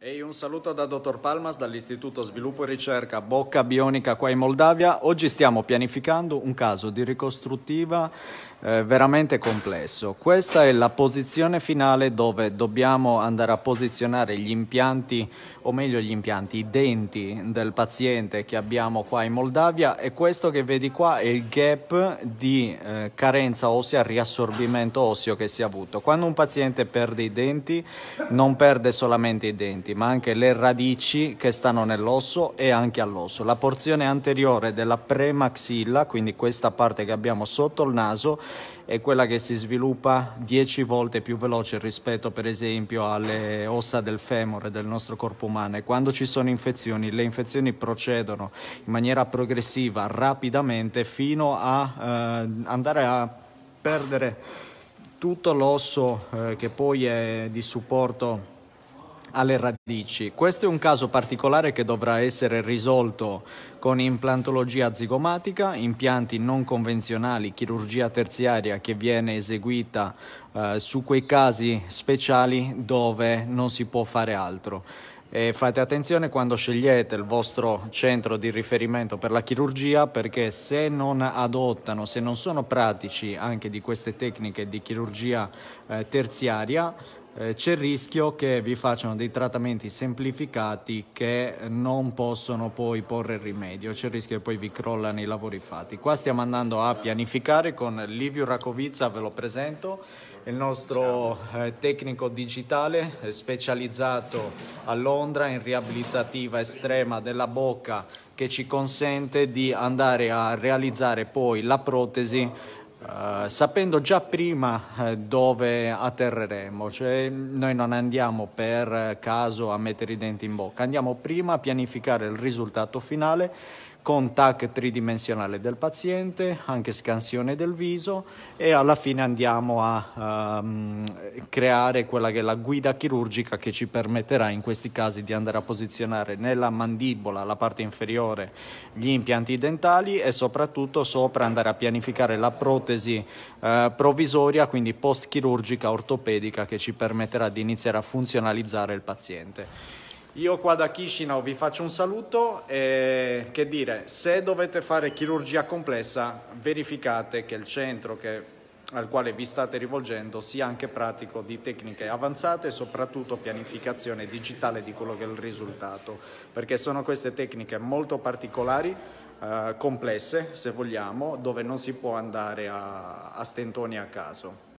Ehi, un saluto da Dottor Palmas dall'Istituto Sviluppo e Ricerca Bocca Bionica qua in Moldavia. Oggi stiamo pianificando un caso di ricostruttiva veramente complesso. Questa è la posizione finale dove dobbiamo andare a posizionare gli impianti, o meglio gli impianti, i denti del paziente che abbiamo qua in Moldavia, e questo che vedi qua è il gap di carenza ossea, riassorbimento osseo che si è avuto. Quando un paziente perde i denti, non perde solamente i denti ma anche le radici che stanno nell'osso e anche all'osso. La porzione anteriore della premaxilla, quindi questa parte che abbiamo sotto il naso, è quella che si sviluppa 10 volte più veloce rispetto per esempio alle ossa del femore del nostro corpo umano, e quando ci sono infezioni, le infezioni procedono in maniera progressiva, rapidamente, fino a andare a perdere tutto l'osso che poi è di supporto alle radici. Questo è un caso particolare che dovrà essere risolto con implantologia zigomatica, impianti non convenzionali, chirurgia terziaria che viene eseguita su quei casi speciali dove non si può fare altro. E fate attenzione quando scegliete il vostro centro di riferimento per la chirurgia, perché se non adottano, se non sono pratici anche di queste tecniche di chirurgia terziaria, c'è il rischio che vi facciano dei trattamenti semplificati che non possono poi porre rimedio, c'è il rischio che poi vi crollano i lavori fatti. Qua stiamo andando a pianificare con Livio Rakovizza, ve lo presento, il nostro tecnico digitale specializzato a Londra in riabilitativa estrema della bocca, che ci consente di andare a realizzare poi la protesi sapendo già prima dove atterreremo, cioè noi non andiamo per caso a mettere i denti in bocca, andiamo prima a pianificare il risultato finale con TAC tridimensionale del paziente, anche scansione del viso, e alla fine andiamo a creare quella che è la guida chirurgica che ci permetterà in questi casi di andare a posizionare nella mandibola, la parte inferiore, gli impianti dentali, e soprattutto sopra andare a pianificare la protesi provvisoria, quindi post chirurgica ortopedica, che ci permetterà di iniziare a funzionalizzare il paziente. Io qua da Chisinau vi faccio un saluto e che dire, se dovete fare chirurgia complessa verificate che il centro al quale vi state rivolgendo sia anche pratico di tecniche avanzate e soprattutto pianificazione digitale di quello che è il risultato, perché sono queste tecniche molto particolari, complesse se vogliamo, dove non si può andare a stentoni a caso.